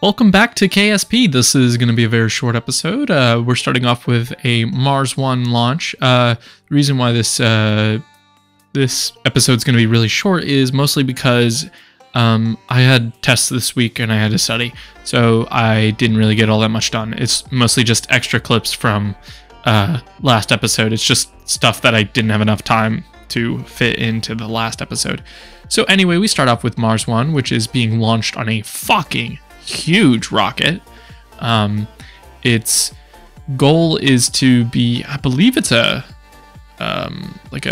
Welcome back to KSP. This is going to be a very short episode. We're starting off with a Mars 1 launch. The reason why this episode is going to be really short is mostly because I had tests this week and I had to study, so I didn't really get all that much done. It's mostly just extra clips from last episode. It's just stuff that I didn't have enough time to fit into the last episode. So anyway, we start off with Mars 1, which is being launched on a fucking huge rocket. Its goal is to be, I believe it's a like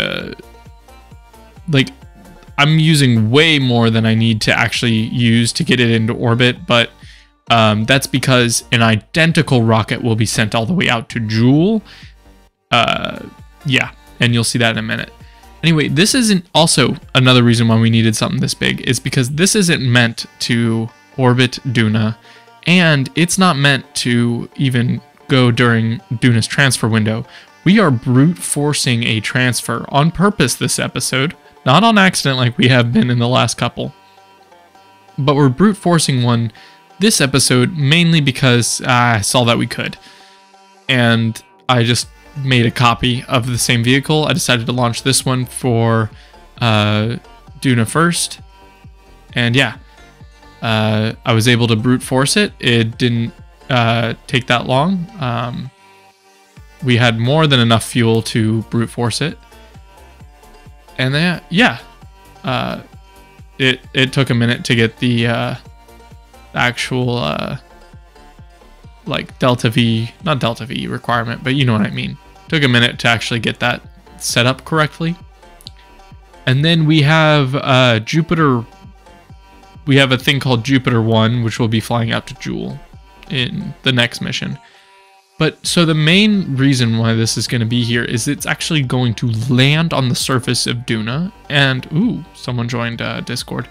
I'm using way more than I need to actually use to get it into orbit, but that's because an identical rocket will be sent all the way out to Joule. Yeah, and you'll see that in a minute. Anyway, this isn't, also another reason why we needed something this big is because this isn't meant to orbit Duna, and it's not meant to even go during Duna's transfer window. We are brute forcing a transfer on purpose this episode, not on accident like we have been in the last couple. But we're brute forcing one this episode mainly because I saw that we could. And I just made a copy of the same vehicle. I decided to launch this one for Duna first. And yeah, I was able to brute force it. It didn't take that long. We had more than enough fuel to brute force it. And then, yeah, it took a minute to get the actual like delta V, not delta V requirement, but you know what I mean. Took a minute to actually get that set up correctly. And then we have we have a thing called Jupiter-1, which will be flying out to Joule in the next mission. But so the main reason why this is going to be here is it's actually going to land on the surface of Duna, and ooh, someone joined Discord,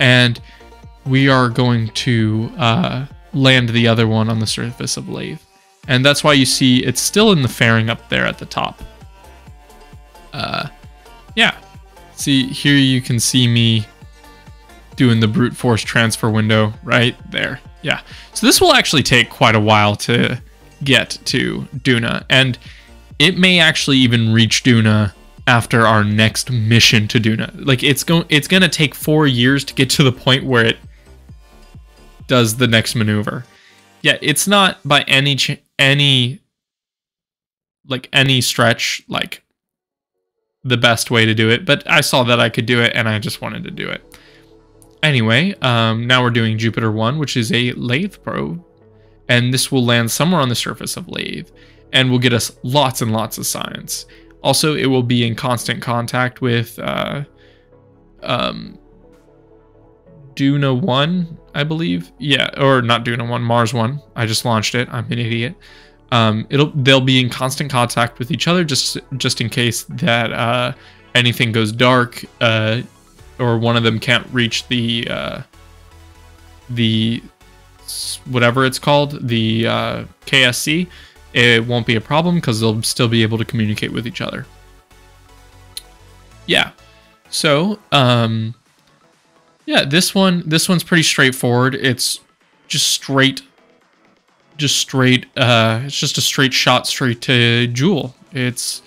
and we are going to land the other one on the surface of Lathe, and that's why you see it's still in the fairing up there at the top. Yeah, see here you can see me doing the brute force transfer window right there. Yeah, so this will actually take quite a while to get to Duna, and it may actually even reach Duna after our next mission to Duna. Like it's gonna take 4 years to get to the point where it does the next maneuver. Yeah, it's not by any stretch like the best way to do it, but I saw that I could do it and I just wanted to do it. Anyway, now we're doing Jupiter-1, which is a Lathe probe. And this will land somewhere on the surface of Lathe and will get us lots and lots of science. Also, it will be in constant contact with Duna 1, I believe. Yeah, or not Duna 1, Mars 1. I just launched it. I'm an idiot. They'll be in constant contact with each other just in case that anything goes dark or one of them can't reach the whatever it's called, the KSC, it won't be a problem because they'll still be able to communicate with each other. Yeah, so yeah, this one's pretty straightforward. It's it's just a straight shot straight to Joule. It's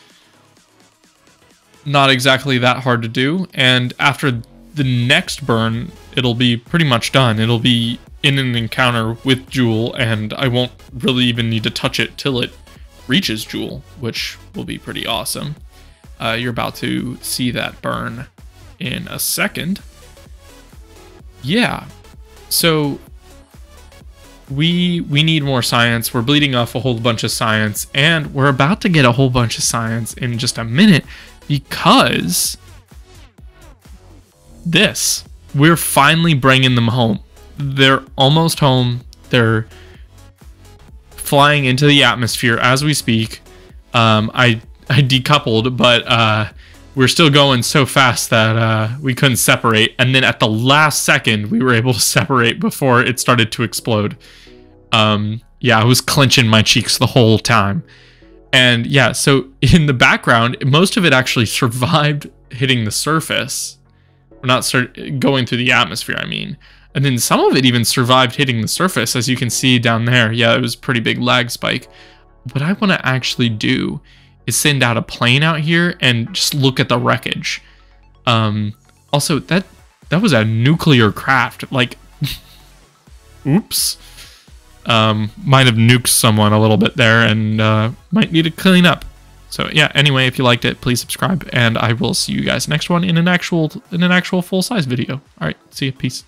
not exactly that hard to do, and after the next burn, it'll be pretty much done. It'll be in an encounter with Joule, and I won't really even need to touch it till it reaches Joule, which will be pretty awesome. You're about to see that burn in a second. Yeah, so we need more science. We're bleeding off a whole bunch of science, and we're about to get a whole bunch of science in just a minute because this, we're finally bringing them home. They're almost home. They're flying into the atmosphere as we speak. I decoupled, but we're still going so fast that we couldn't separate. And then at the last second, we were able to separate before it started to explode. Yeah, I was clenching my cheeks the whole time. And yeah, so in the background, most of it actually survived hitting the surface. Not going through the atmosphere, I mean. And then some of it even survived hitting the surface, as you can see down there. Yeah, it was a pretty big lag spike. What I want to actually do is send out a plane out here and just look at the wreckage. Also, that was a nuclear craft. Like, oops. Might have nuked someone a little bit there and might need to clean up. So yeah, anyway, if you liked it, please subscribe, and I will see you guys next one in an actual full-size video. All right, see you, peace.